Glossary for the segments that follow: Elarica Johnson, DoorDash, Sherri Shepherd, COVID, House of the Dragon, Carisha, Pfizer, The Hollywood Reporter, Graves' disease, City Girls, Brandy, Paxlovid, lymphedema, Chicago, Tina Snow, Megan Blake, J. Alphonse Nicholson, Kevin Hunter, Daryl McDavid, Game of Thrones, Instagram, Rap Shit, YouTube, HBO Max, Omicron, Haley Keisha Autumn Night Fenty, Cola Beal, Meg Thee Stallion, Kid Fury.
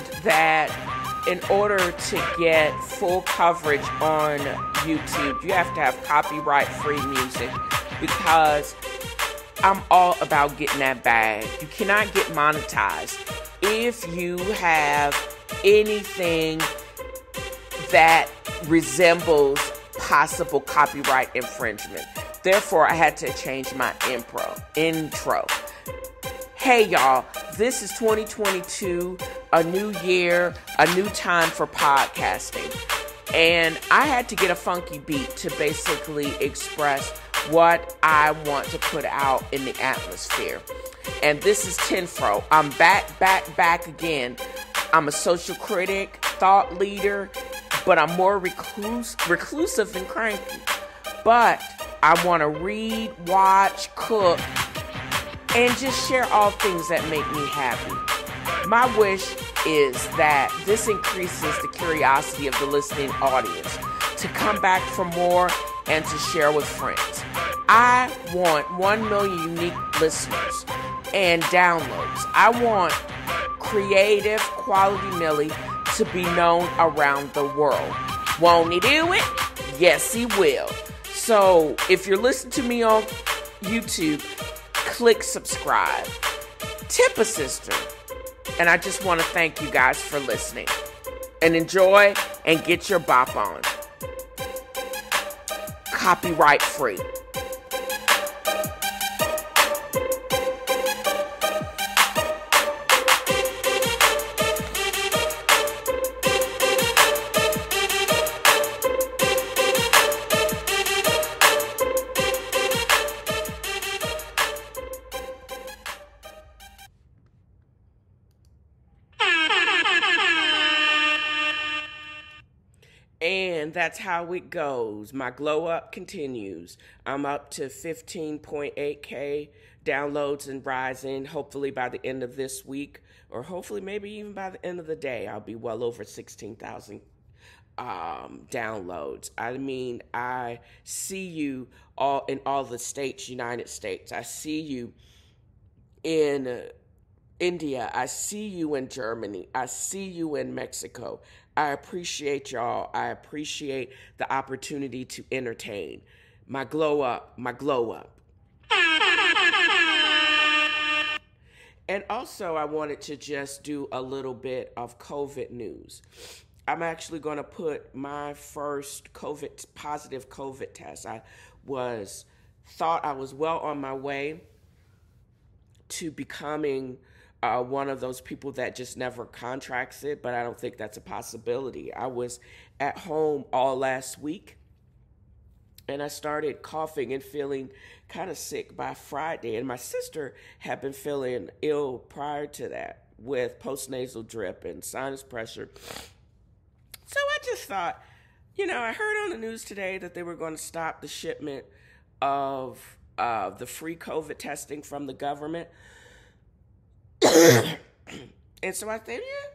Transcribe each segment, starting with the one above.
assumed that in order to get full coverage on YouTube, you have to have copyright-free music, because I'm all about getting that bag. You cannot get monetized if you have anything that resembles possible copyright infringement. Therefore, I had to change my intro. Hey y'all, this is 2022, a new year, a new time for podcasting. And I had to get a funky beat to basically express what I want to put out in the atmosphere. And this is TNFro. I'm back again. I'm a social critic, thought leader, but I'm more reclusive and cranky. But I want to read, watch, cook, and just share all things that make me happy. My wish is that this increases the curiosity of the listening audience to come back for more and to share with friends. I want 1 million unique listeners and downloads. I want creative Quality Millie to be known around the world. Won't he do it? Yes, he will. So if you're listening to me on YouTube, click subscribe. Tip a sister. And I just want to thank you guys for listening. And enjoy and get your bop on. Copyright free. And that's how it goes. My glow up continues. I'm up to 15.8K downloads and rising. Hopefully by the end of this week, or hopefully maybe even by the end of the day, I'll be well over 16,000 downloads. I mean, I see you all in all the states, United States. I see you in India. I see you in Germany. I see you in Mexico. I appreciate y'all. I appreciate the opportunity to entertain. My glow up, my glow up. And also, I wanted to just do a little bit of COVID news. I'm actually going to put my first positive COVID test. I thought I was well on my way to becoming one of those people that just never contracts it, but I don't think that's a possibility. I was at home all last week, and I started coughing and feeling kind of sick by Friday. And my sister had been feeling ill prior to that with postnasal drip and sinus pressure. So I just thought, you know, I heard on the news today that they were going to stop the shipment of the free COVID testing from the government. And so I said, yeah,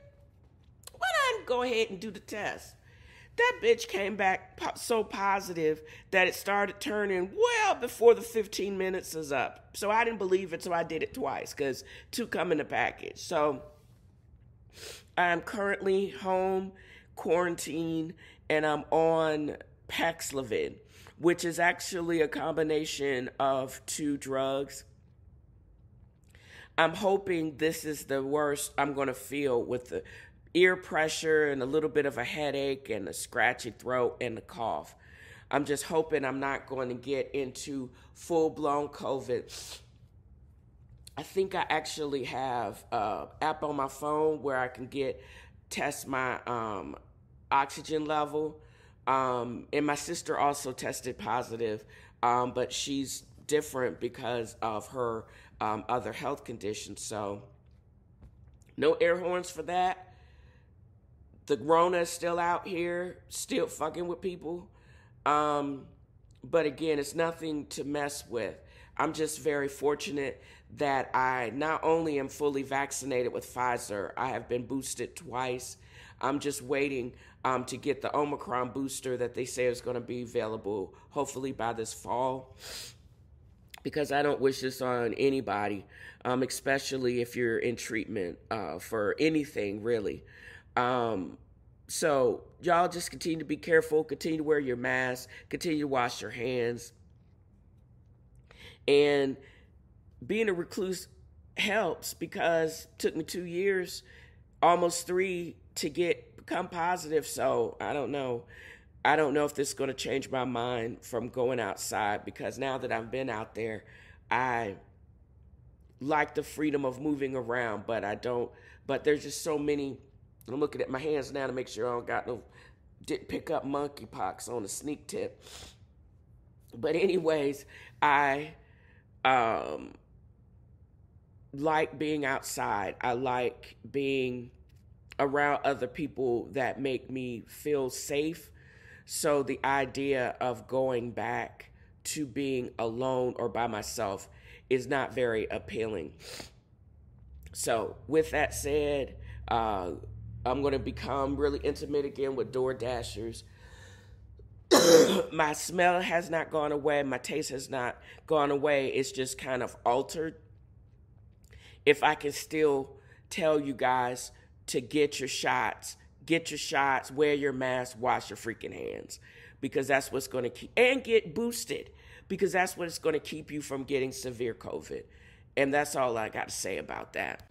why not go ahead and do the test? That bitch came back so positive that it started turning well before the 15 minutes is up. So I didn't believe it, so I did it twice, because two come in the package. So I'm currently home, quarantined, and I'm on Paxlovid, which is actually a combination of two drugs. I'm hoping this is the worst I'm going to feel, with the ear pressure and a little bit of a headache and a scratchy throat and a cough. I'm just hoping I'm not going to get into full-blown COVID. I think I actually have an app on my phone where I can test my oxygen level. And my sister also tested positive, but she's different because of her other health conditions. So no air horns for that. The Rona is still out here, still fucking with people. But again, it's nothing to mess with. I'm just very fortunate that I not only am fully vaccinated with Pfizer, I have been boosted twice. I'm just waiting to get the Omicron booster that they say is going to be available hopefully by this fall. because I don't wish this on anybody, especially if you're in treatment for anything, really. So y'all just continue to be careful, continue to wear your mask, continue to wash your hands. And being a recluse helps, because it took me 2 years, almost 3, to become positive. So I don't know. I don't know if this is going to change my mind from going outside, because now that I've been out there, I like the freedom of moving around, but I don't. But there's just so many. I'm looking at my hands now to make sure I don't got no, didn't pick up monkeypox on the sneak tip. But anyways, I like being outside. I like being around other people that make me feel safe. So the idea of going back to being alone or by myself is not very appealing. So with that said, I'm going to become really intimate again with DoorDashers. My smell has not gone away. My taste has not gone away. It's just kind of altered. If I can still tell you guys to get your shots, wear your mask, wash your freaking hands, because that's what's going to keep, and get boosted, because that's what's going to keep you from getting severe COVID. And that's all I got to say about that.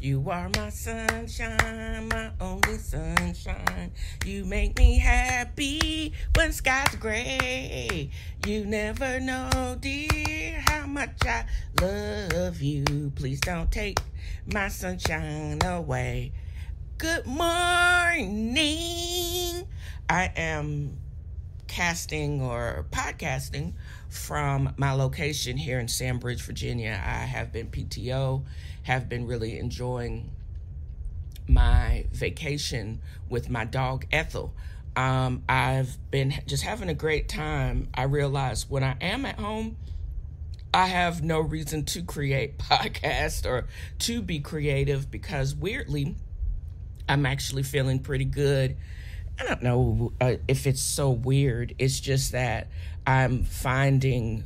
You are my sunshine, my only sunshine. You make me happy when skies gray. You never know, dear, how much I love you. Please don't take my sunshine away. Good morning. I am casting or podcasting from my location here in Sandbridge, Virginia. I have been PTO, have been really enjoying my vacation with my dog Ethel. I've been just having a great time. I realized when I am at home, I have no reason to create podcasts or to be creative, because weirdly, I'm actually feeling pretty good. I don't know if it's so weird. It's just that I'm finding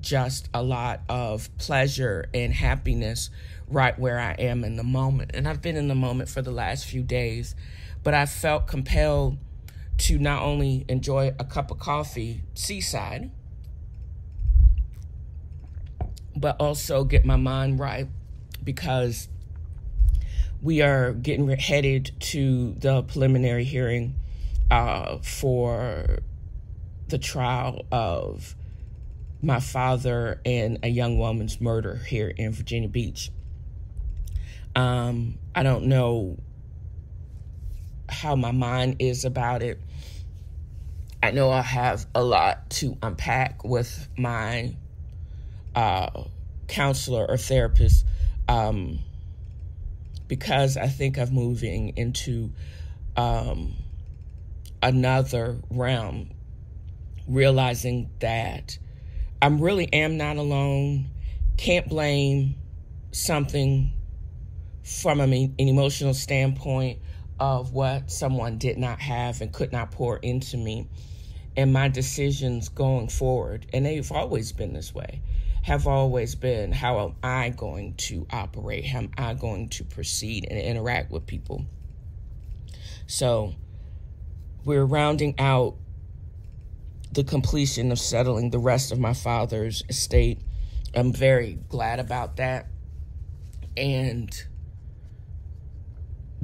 just a lot of pleasure and happiness right where I am in the moment. And I've been in the moment for the last few days, but I felt compelled to not only enjoy a cup of coffee seaside, but also get my mind right, because we are getting headed to the preliminary hearing for the trial of my father and a young woman's murder here in Virginia Beach. I don't know how my mind is about it. I know I have a lot to unpack with my counselor or therapist, because I think I'm moving into another realm, realizing that I really am not alone. Can't blame something from an emotional standpoint of what someone did not have and could not pour into me. And my decisions going forward, and they've always been this way, have always been, how am I going to operate? How am I going to proceed and interact with people? So we're rounding out the completion of settling the rest of my father's estate. I'm very glad about that. And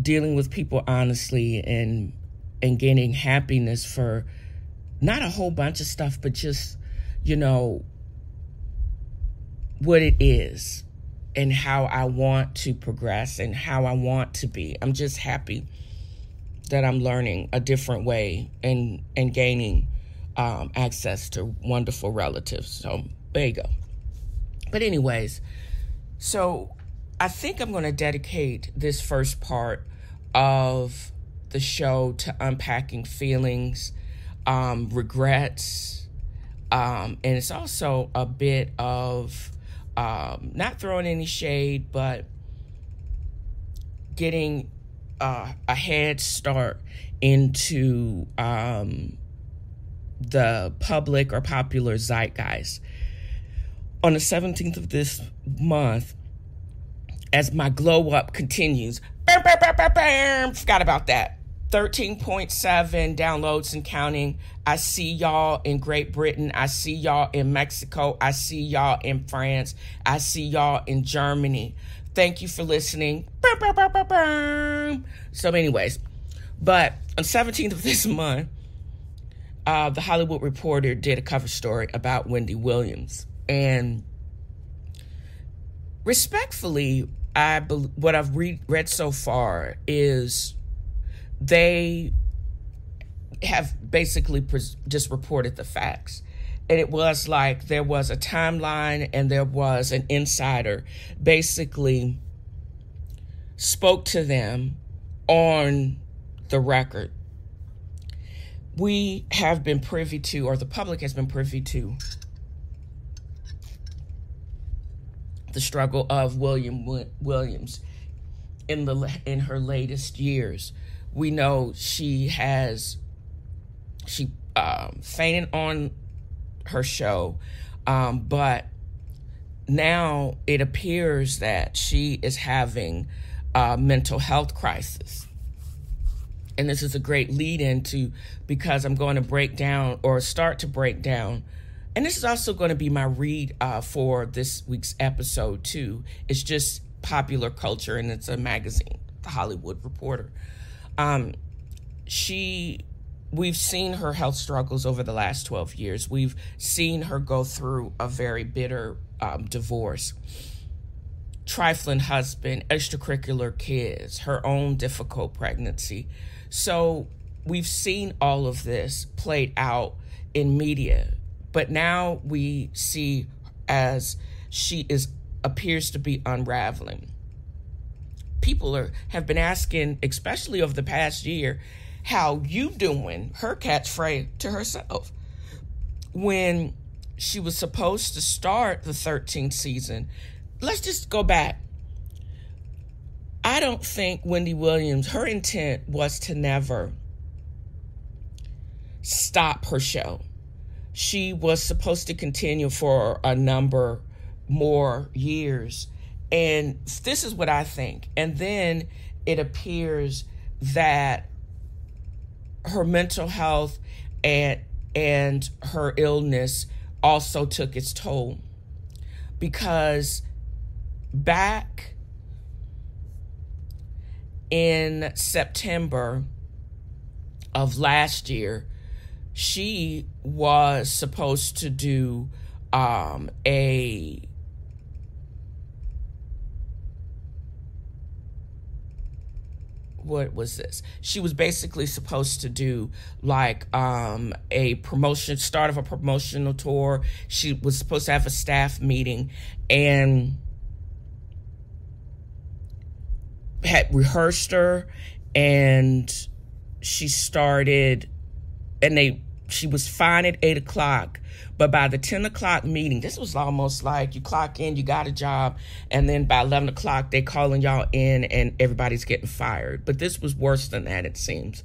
dealing with people honestly and gaining happiness for not a whole bunch of stuff, but just, you know, what it is and how I want to progress and how I want to be. I'm just happy that I'm learning a different way and gaining access to wonderful relatives. So there you go. But anyways, so I think I'm going to dedicate this first part of the show to unpacking feelings, regrets, and it's also a bit of not throwing any shade, but getting a head start into the public or popular zeitgeist. on the 17th of this month as my glow up continues. Bam, bam, bam, bam, bam. Forgot about that. 13.7 downloads and counting. I see y'all in Great Britain. I see y'all in Mexico. I see y'all in France. I see y'all in Germany. Thank you for listening. Bam, bam, bam, bam, bam. So anyways, but on the 17th of this month, The Hollywood Reporter did a cover story about Wendy Williams. And respectfully, what I've read so far is they have basically just reported the facts. And it was like there was a timeline and there was an insider basically spoke to them on the record. We have been privy to, or the public has been privy to, the struggle of Williams in her latest years. We know she fainted on her show, but now it appears that she is having a mental health crisis. And this is a great lead into, because I'm going to break down, or start to break down, and this is also going to be my read for this week's episode too. It's just popular culture, and it's a magazine, The Hollywood Reporter. We've seen her health struggles over the last 12 years. We've seen her go through a very bitter divorce, trifling husband, extracurricular kids, her own difficult pregnancy. So we've seen all of this played out in media, but now we see as she appears to be unraveling. People have been asking, especially over the past year, how you doing, her catchphrase to herself, when she was supposed to start the 13th season. Let's just go back. I don't think Wendy Williams, her intent was to never stop her show. She was supposed to continue for a number more years. And this is what I think. And then it appears that her mental health and her illness also took its toll, because back in September of last year, she was supposed to do She was basically supposed to do like start of a promotional tour. She was supposed to have a staff meeting and had rehearsed her, and she started, and she was fine at 8 o'clock, but by the 10 o'clock meeting, this was almost like you clock in, you got a job, and then by 11 o'clock, they calling y'all in and everybody's getting fired. But this was worse than that, it seems.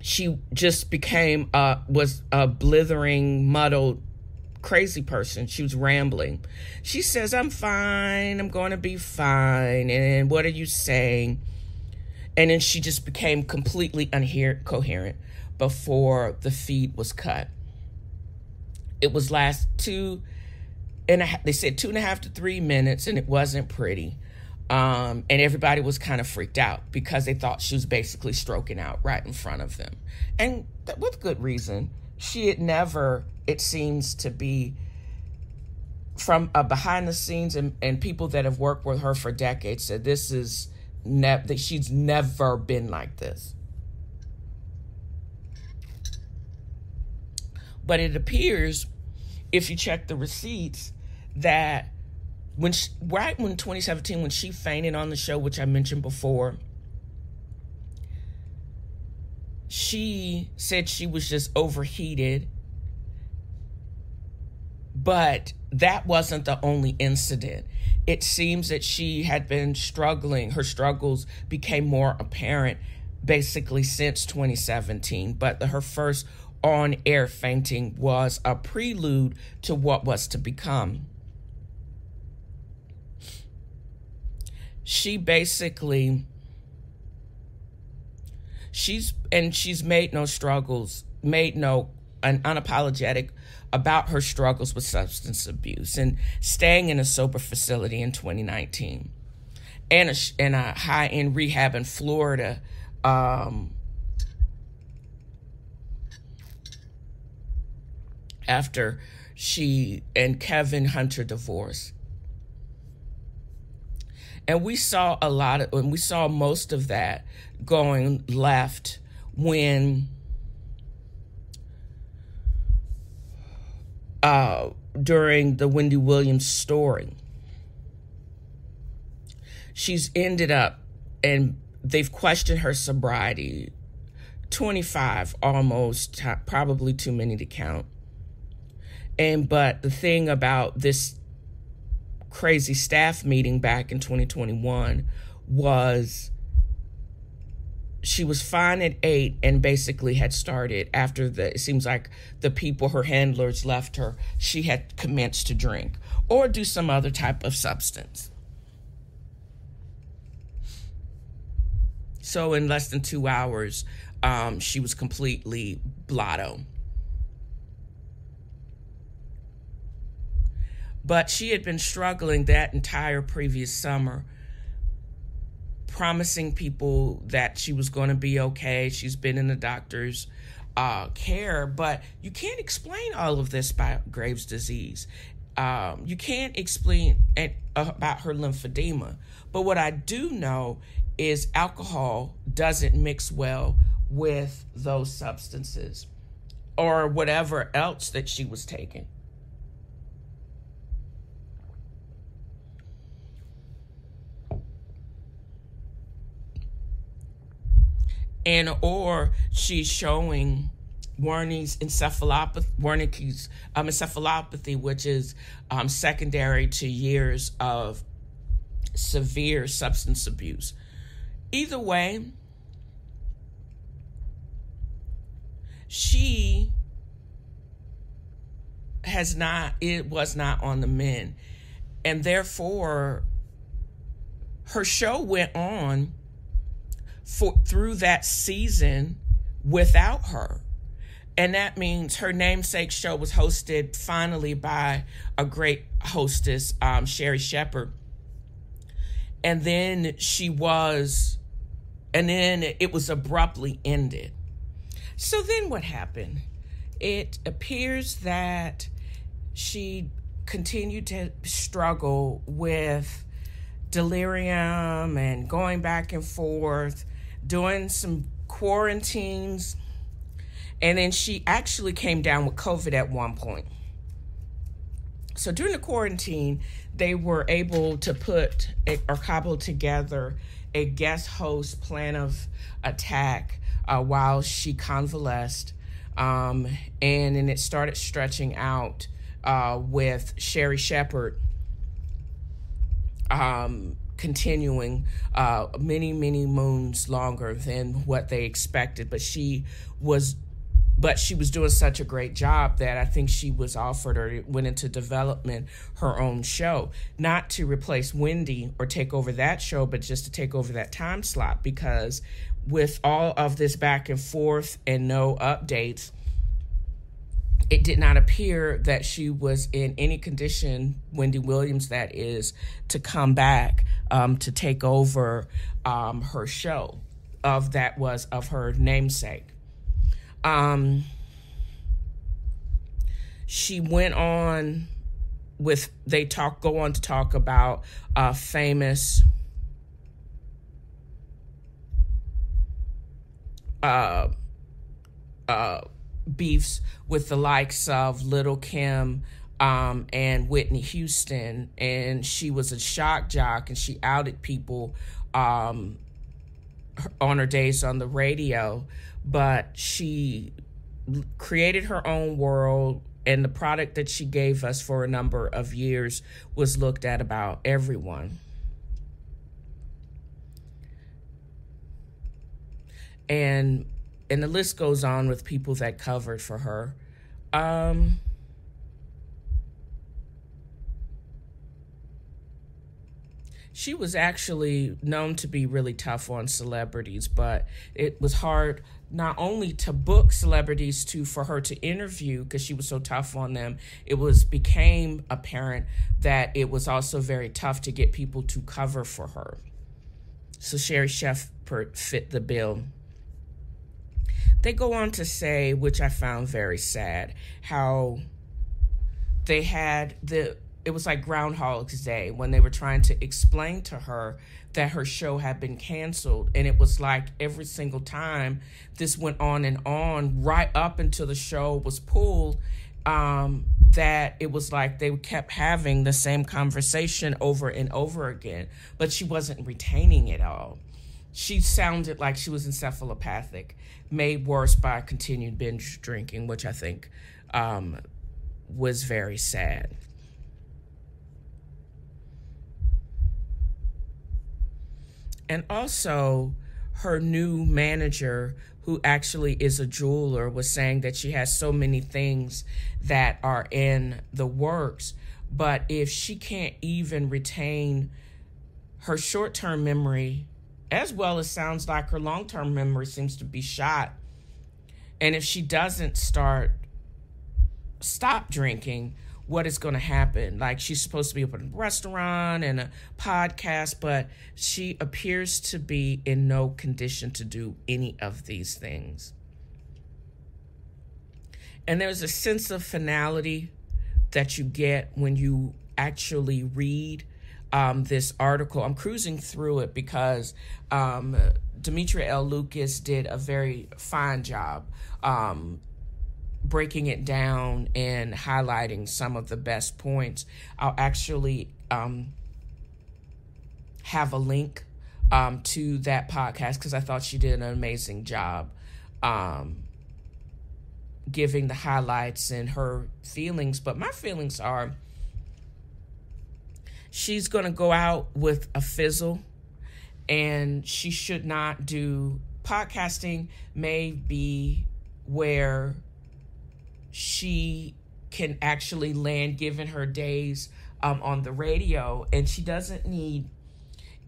She just became, was a blithering, muddled, crazy person. She was rambling. She says, "I'm fine, I'm going to be fine, and what are you saying?" And then she just became completely incoherent before the feed was cut. It was last 2 and a half, they said 2.5 to 3 minutes, and it wasn't pretty. And everybody was kind of freaked out because they thought she was basically stroking out right in front of them. And with good reason. She had never, it seems to be, from behind the scenes, and people that have worked with her for decades said this is, that she's never been like this. But it appears, if you check the receipts, that right when 2017, when she fainted on the show, which I mentioned before, she said she was just overheated. But that wasn't the only incident. It seems that she had been struggling. Her struggles became more apparent basically since 2017, but her first on-air fainting was a prelude to what was to become. She basically, she's made no struggles, unapologetic about her struggles with substance abuse and staying in a sober facility in 2019 and a high-end rehab in Florida. After she and Kevin Hunter divorced. And we saw a lot of, and we saw most of that going left when during the Wendy Williams story. She's ended up, and they've questioned her sobriety, 25 almost, probably too many to count. But the thing about this crazy staff meeting back in 2021 was she was fine at 8 and basically had started after the, it seems like the people, her handlers left her, she had commenced to drink or do some other type of substance. So in less than 2 hours, she was completely blotto. But she had been struggling that entire previous summer, promising people that she was going to be okay. She's been in the doctor's care, but you can't explain all of this by Graves' disease. You can't explain about her lymphedema. But what I do know is alcohol doesn't mix well with those substances or whatever else that she was taking. And or she's showing Wernicke's encephalopathy, which is secondary to years of severe substance abuse. Either way, she has not, it was not on the mend. And therefore, her show went on through that season without her. And that means her namesake show was hosted finally by a great hostess, Sherri Shepherd. And then she was, and then it was abruptly ended. So then what happened? It appears that she continued to struggle with delirium and going back and forth, doing some quarantines, and then she actually came down with COVID at one point. So during the quarantine, they were able to put or cobble together a guest host plan of attack while she convalesced, and then it started stretching out with Sherri Shepherd continuing many moons longer than what they expected, but she was doing such a great job that I think she was offered or went into development her own show, not to replace Wendy or take over that show, but just to take over that time slot, because with all of this back and forth and no updates, it did not appear that she was in any condition, Wendy Williams that is, to come back to take over her show of her namesake. She went on with, go on to talk about famous beefs with the likes of Little Kim and Whitney Houston, and she was a shock jock, and she outed people on her days on the radio, but she created her own world, and the product that she gave us for a number of years was looked at by everyone. And And the list goes on with people that covered for her. She was actually known to be really tough on celebrities, but it was hard not only to book celebrities for her to interview because she was so tough on them. It became apparent that it was also very tough to get people to cover for her. So Sherri Shepherd fit the bill. They go on to say, which I found very sad, how they had it was like Groundhog's Day when they were trying to explain to her that her show had been canceled. And it was like every single time this went on and on, right up until the show was pulled, that it was like they kept having the same conversation over and over again, but she wasn't retaining it all. She sounded like she was encephalopathic, made worse by continued binge drinking, which I think was very sad. And also, her new manager, who actually is a jeweler, was saying that she has so many things that are in the works, but if she can't even retain her short-term memory, as well as sounds like her long-term memory seems to be shot. And if she doesn't stop drinking, what is going to happen? Like, she's supposed to be opening a restaurant and a podcast, but she appears to be in no condition to do any of these things. And there's a sense of finality that you get when you actually read this article. I'm cruising through it because Demetria L. Lucas did a very fine job breaking it down and highlighting some of the best points. I'll actually have a link to that podcast because I thought she did an amazing job giving the highlights and her feelings. But my feelings are, she's going to go out with a fizzle, and she should not do podcasting. May be where she can actually land, given her days on the radio. And she doesn't need,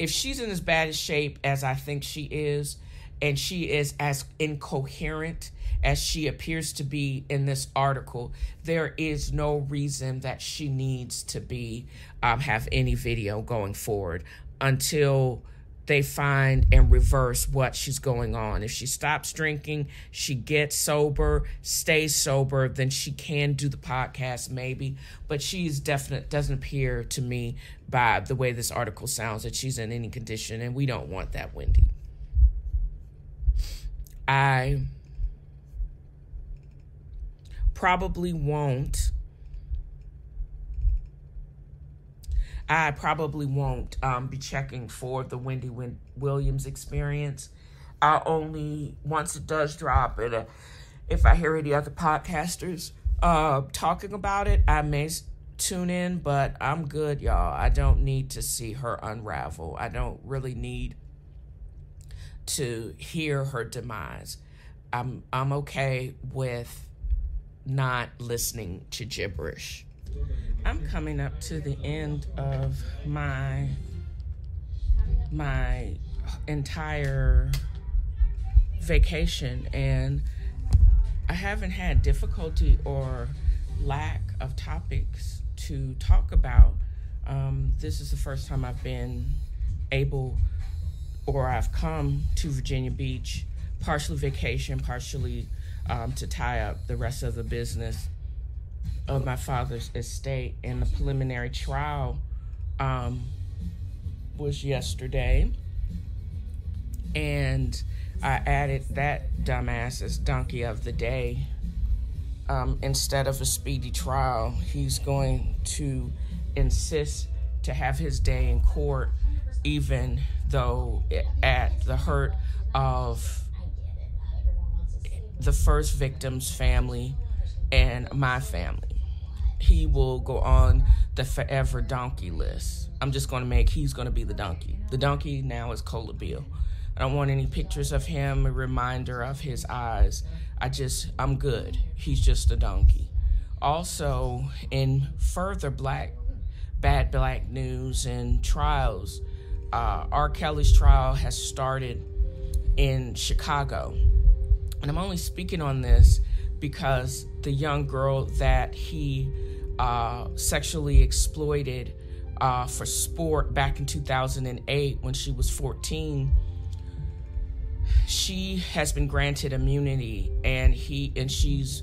if she's in as bad a shape as I think she is, and she is as incoherent as she appears to be in this article, there is no reason that she needs to be have any video going forward until they find and reverse what she's going on. If she stops drinking, she gets sober, stays sober, then she can do the podcast maybe. But she's definite doesn't appear to me, by the way this article sounds, that she's in any condition, and we don't want that, Wendy. I probably won't. Be checking for the Wendy Williams experience. I only, once it does drop, and if I hear any other podcasters talking about it, I may tune in. But I'm good, y'all. I don't need to see her unravel. I don't really need to hear her demise. I'm okay with not listening to gibberish. I'm coming up to the end of my entire vacation, and I haven't had difficulty or lack of topics to talk about. This is the first time I've been able, or I've come to Virginia Beach, partially vacation, partially to tie up the rest of the business of my father's estate. And the preliminary trial was yesterday, and I added that dumbass as donkey of the day. Instead of a speedy trial, he's going to insist to have his day in court, even though at the hurt of the first victim's family and my family. He will go on the forever donkey list. I'm just going to make, he's going to be the donkey. The donkey now is Cola Beal. I don't want any pictures of him, a reminder of his eyes. I'm good. He's just a donkey. Also, in further bad black news and trials, R. Kelly's trial has started in Chicago. And I'm only speaking on this because the young girl that he sexually exploited for sport back in 2008 when she was 14, she has been granted immunity, and she's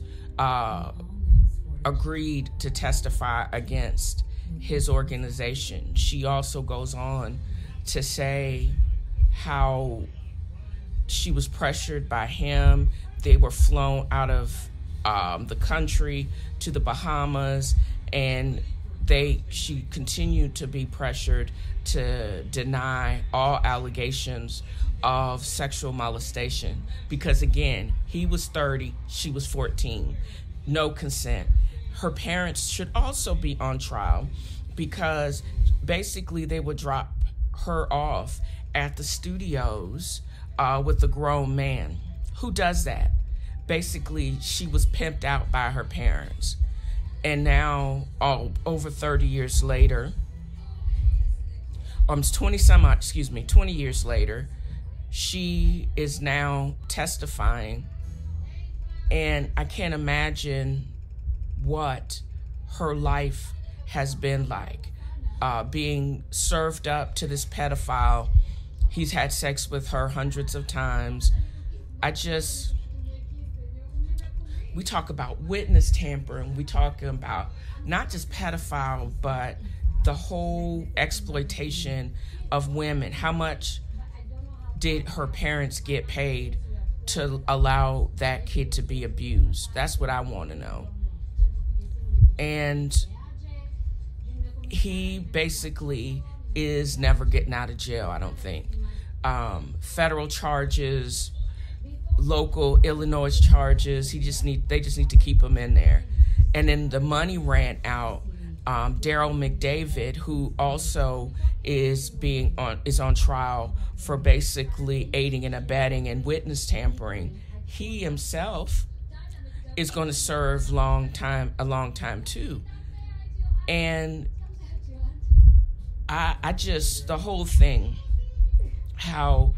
agreed to testify against his organization. She also goes on to say how she was pressured by him. They were flown out of the country to the Bahamas, and she continued to be pressured to deny all allegations of sexual molestation, because again, he was 30, she was 14. No consent. Her parents should also be on trial, because basically they would drop her off at the studios with a grown man. Who does that? Basically, she was pimped out by her parents. And now, over 30 years later, 20 years later, she is now testifying, and I can't imagine what her life has been like. Being served up to this pedophile. He's had sex with her hundreds of times. We talk about witness tampering. We talk about not just pedophile, but the whole exploitation of women. How much did her parents get paid to allow that kid to be abused? That's what I want to know. And he basically is never getting out of jail, I don't think. Federal charges, local Illinois charges, they just need to keep him in there. And then the money ran out. Daryl McDavid, who also is on trial for basically aiding and abetting and witness tampering. He himself is going to serve a long time too. And the whole thing, how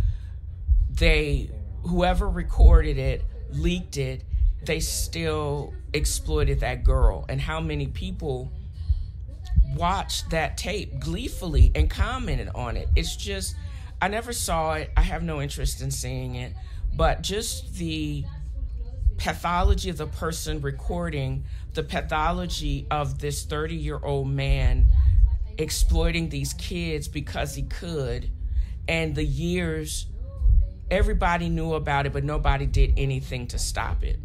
whoever recorded it, leaked it, they still exploited that girl, and how many people watched that tape gleefully and commented on it. It's just, I never saw it. I have no interest in seeing it, but just the pathology of the person recording, the pathology of this 30-year-old man exploiting these kids because he could, and the years, everybody knew about it, but nobody did anything to stop it.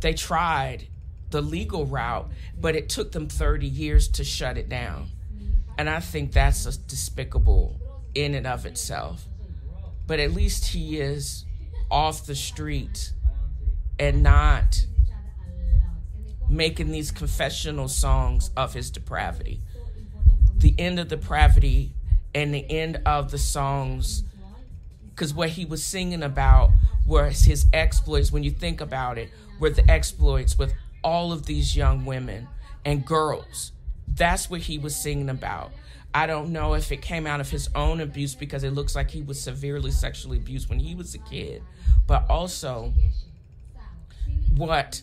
They tried the legal route, but it took them 30 years to shut it down. And I think that's despicable in and of itself. But at least he is off the street and not making these confessional songs of his depravity. The end of depravity and the end of the songs, because what he was singing about was his exploits, when you think about it, were the exploits with all of these young women and girls. That's what he was singing about. I don't know if it came out of his own abuse, because it looks like he was severely sexually abused when he was a kid, but also what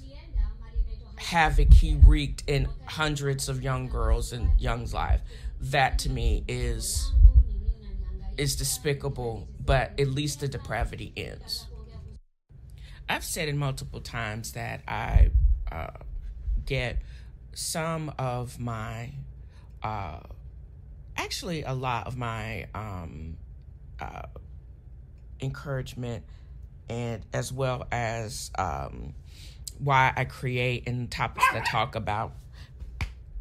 havoc he wreaked in hundreds of young girls and young's life. That to me is despicable, but at least the depravity ends. I've said it multiple times that I get some of my, actually a lot of my encouragement, and as well as why I create and topics that I talk about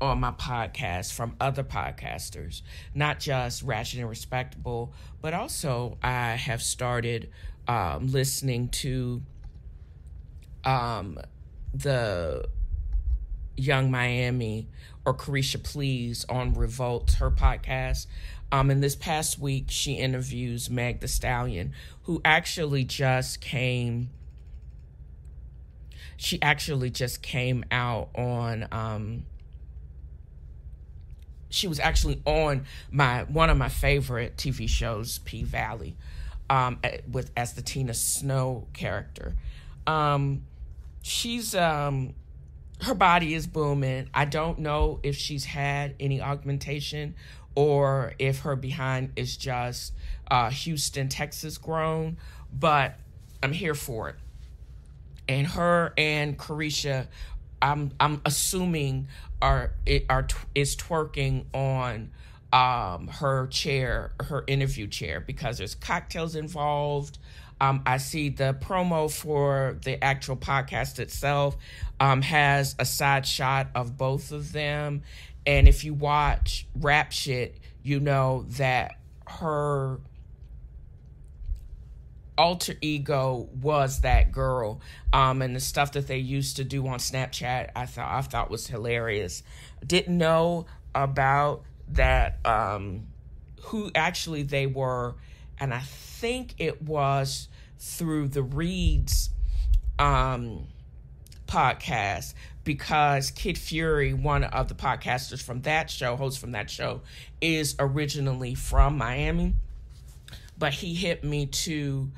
on my podcast from other podcasters, not just Ratchet and Respectable, but also I have started listening to the Young Miami, or Carisha Please, on Revolt, her podcast. And this past week, she interviews Meg Thee Stallion, who actually just came. She actually just came out on. She was actually on one of my favorite TV shows, P-Valley, as the Tina Snow character. Her body is booming. I don't know if she's had any augmentation or if her behind is just Houston, Texas grown, but I'm here for it. And her and Carisha, I'm assuming is twerking on her chair, her interview chair, because there's cocktails involved. I see the promo for the actual podcast itself has a side shot of both of them. And if you watch Rap Shit, you know that her alter ego was that girl. And the stuff that they used to do on Snapchat, I thought was hilarious. Didn't know about that, who actually they were. And I think it was through the Reed's podcast, because Kid Fury, one of the podcasters from that show, host from that show, is originally from Miami. But he hit me to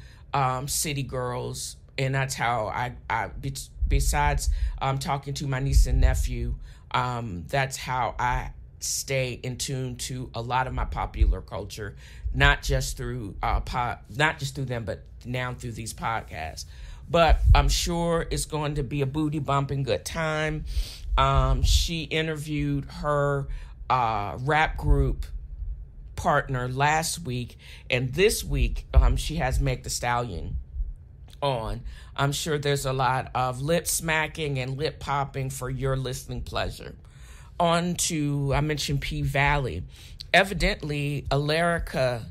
City Girls, and that's how I besides talking to my niece and nephew, that's how I stay in tune to a lot of my popular culture, not just through them, but now through these podcasts. But I'm sure it's going to be a booty bumping good time. She interviewed her rap group partner last week, and this week she has Meg Thee Stallion on. I'm sure there's a lot of lip smacking and lip popping for your listening pleasure. On to, I mentioned P-Valley. Evidently, Elarica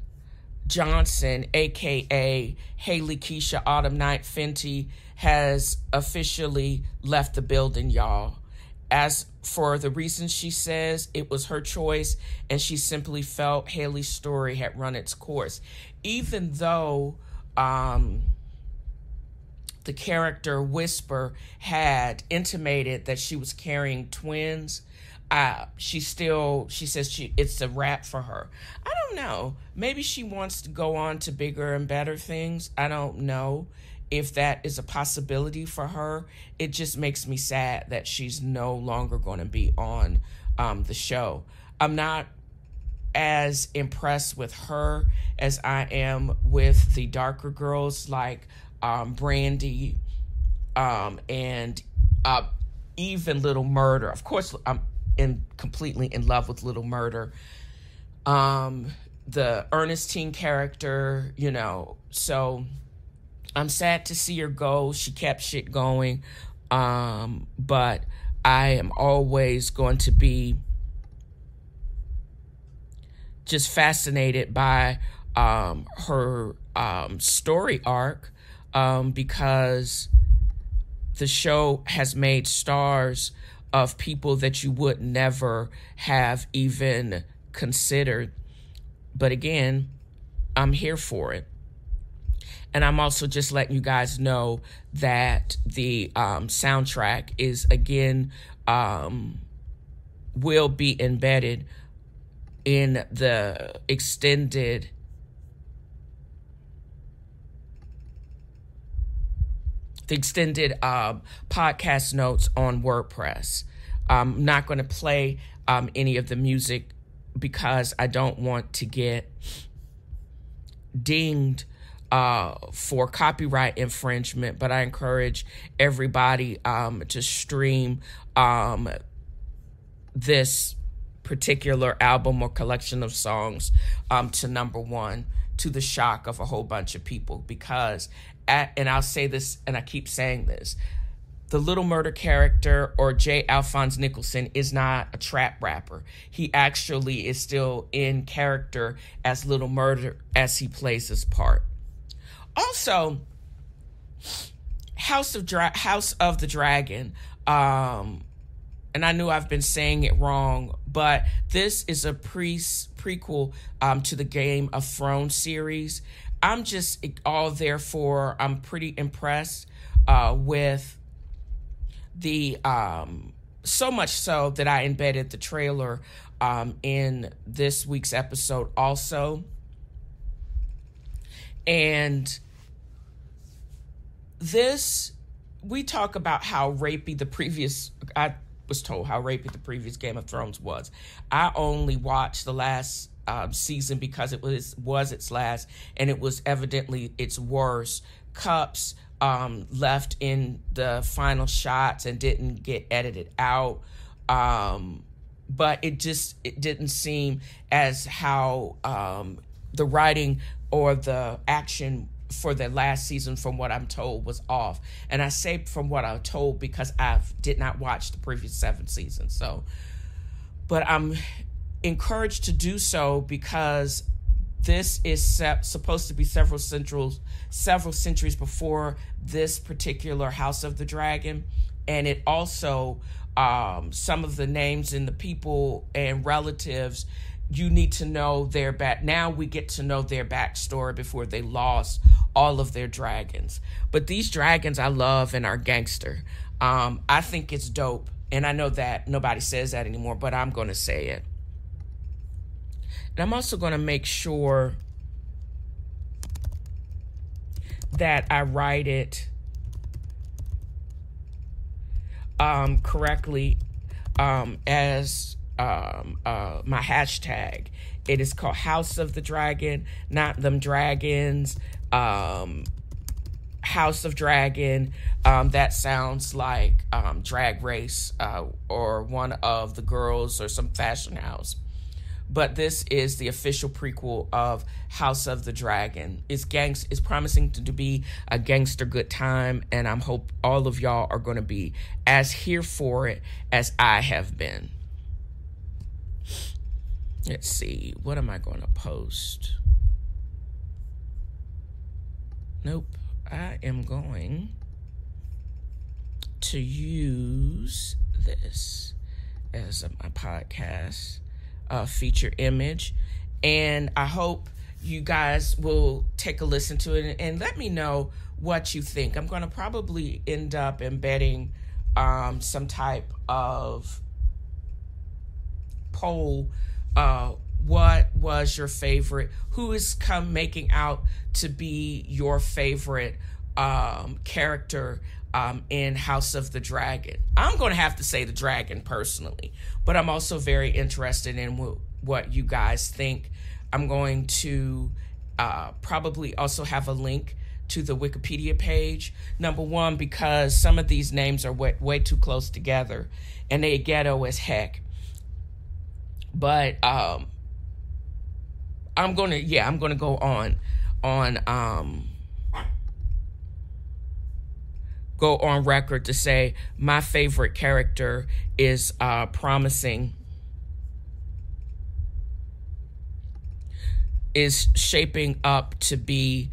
Johnson, a.k.a. Haley Keisha Autumn Night Fenty, has officially left the building, y'all. As for the reasons she says, it was her choice, and she simply felt Haley's story had run its course. Even though the character Whisper had intimated that she was carrying twins, she says it's a wrap for her. I don't know. Maybe she wants to go on to bigger and better things. I don't know if that is a possibility for her. It just makes me sad that she's no longer going to be on the show. I'm not as impressed with her as I am with the darker girls like Brandy and even Little Murder. Of course, I'm completely in love with Little Murder, the Ernestine character, you know. So I'm sad to see her go. She kept shit going, but I am always going to be just fascinated by her story arc, because the show has made stars of people that you would never have even considered. But again, I'm here for it. And I'm also just letting you guys know that the soundtrack is, again, will be embedded in the extended podcast notes on WordPress. I'm not going to play any of the music because I don't want to get dinged for copyright infringement, but I encourage everybody to stream this particular album or collection of songs to #1, to the shock of a whole bunch of people, because and I'll say this, and I keep saying this, the Little Murder character, or J. Alphonse Nicholson, is not a trap rapper. He actually is still in character as Little Murder as he plays his part. Also, House of the Dragon and I knew I've been saying it wrong, but this is a prequel to the Game of Thrones series. I'm just all there for, I'm pretty impressed with the, so much so that I embedded the trailer in this week's episode also. And this, we talk about how rapey the previous, I was told how rapey the previous Game of Thrones was. I only watched the last season because it was its last, and it was evidently its worst. Cups left in the final shots and didn't get edited out. But it didn't seem as how the writing or the action for the last season, from what I'm told, was off. And I say from what I'm told because I did not watch the previous 7 seasons. So, but I'm encouraged to do so because this is supposed to be several centuries before this particular House of the Dragon. And it also, some of the names and the people and relatives, you need to know their back. Now we get to know their backstory before they lost all of their dragons. But these dragons I love and are gangster. I think it's dope. And I know that nobody says that anymore, but I'm going to say it. And I'm also going to make sure that I write it correctly as... my hashtag. It is called House of the Dragon, not them dragons. House of Dragon, that sounds like Drag Race or one of the girls or some fashion house. But this is the official prequel of House of the Dragon. It's promising to be a gangster good time, and I hope all of y'all are going to be as here for it as I have been. Let's see, what am I going to post? Nope, I am going to use this as my podcast feature image. And I hope you guys will take a listen to it and let me know what you think. I'm going to probably end up embedding some type of poll. What was your favorite? Who is making out to be your favorite character in House of the Dragon? I'm going to have to say the dragon personally, but I'm also very interested in what you guys think. I'm going to probably also have a link to the Wikipedia page, number one, because some of these names are way too close together and they ghetto as heck. But I'm gonna go on record to say my favorite character is shaping up to be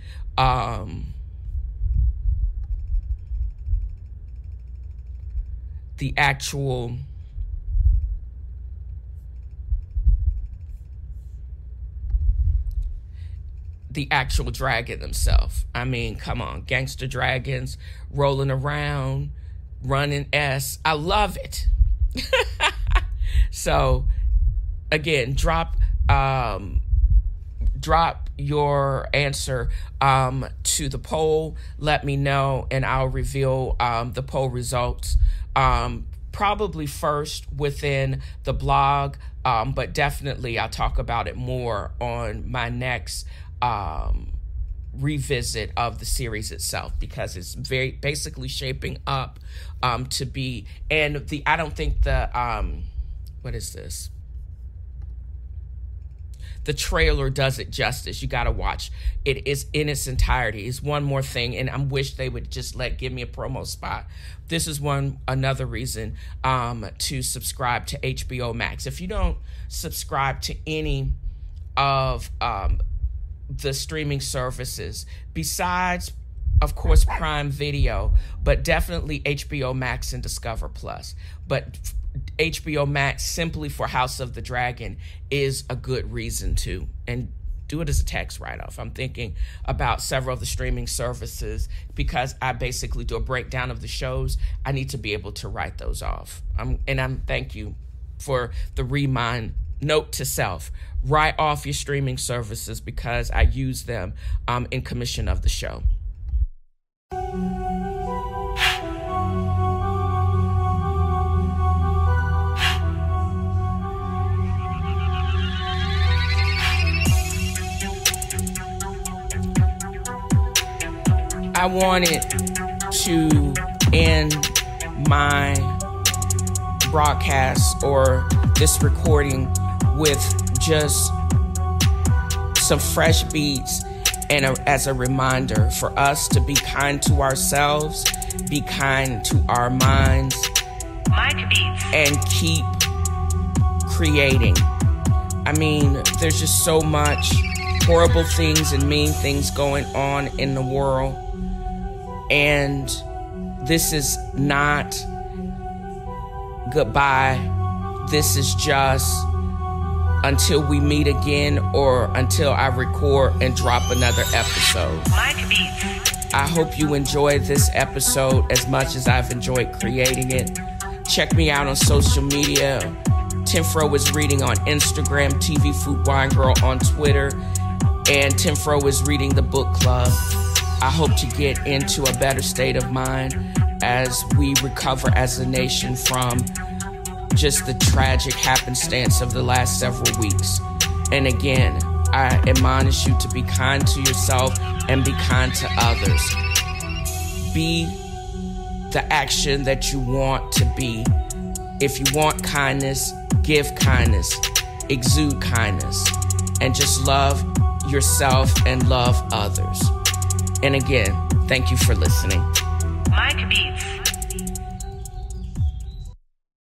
the actual dragon themselves. I mean, come on, gangster dragons rolling around, running s. I love it. So, again, drop your answer to the poll. Let me know, and I'll reveal the poll results probably first within the blog, but definitely I'll talk about it more on my next revisit of the series itself, because it's very basically shaping up to be, and the I don't think the what is this? The trailer does it justice. You got to watch it is in its entirety. It's one more thing, and I wish they would just give me a promo spot. This is another reason to subscribe to HBO Max. If you don't subscribe to any of the streaming services besides, of course, Prime Video, but definitely HBO Max and Discover Plus. But HBO Max simply for House of the Dragon is a good reason to, and do it as a tax write-off. I'm thinking about several of the streaming services because I basically do a breakdown of the shows. I need to be able to write those off. Thank you for the remind. Note to self, write off your streaming services because I use them in commission of the show. I wanted to end my broadcast or this recording with just some fresh beats and as a reminder for us to be kind to ourselves, be kind to our minds, and keep creating. I mean, there's just so much horrible things and mean things going on in the world, and this is not goodbye. This is just until we meet again or until I record and drop another episode. I hope you enjoyed this episode as much as I've enjoyed creating it. Check me out on social media. TNFro is reading on Instagram, TV Food Wine Girl on Twitter, and TNFro is reading the book club. I hope to get into a better state of mind as we recover as a nation from just the tragic happenstance of the last several weeks. And again, I admonish you to be kind to yourself and be kind to others. Be the action that you want to be. If you want kindness, give kindness, exude kindness, and just love yourself and love others. And again, thank you for listening. Mike Beats.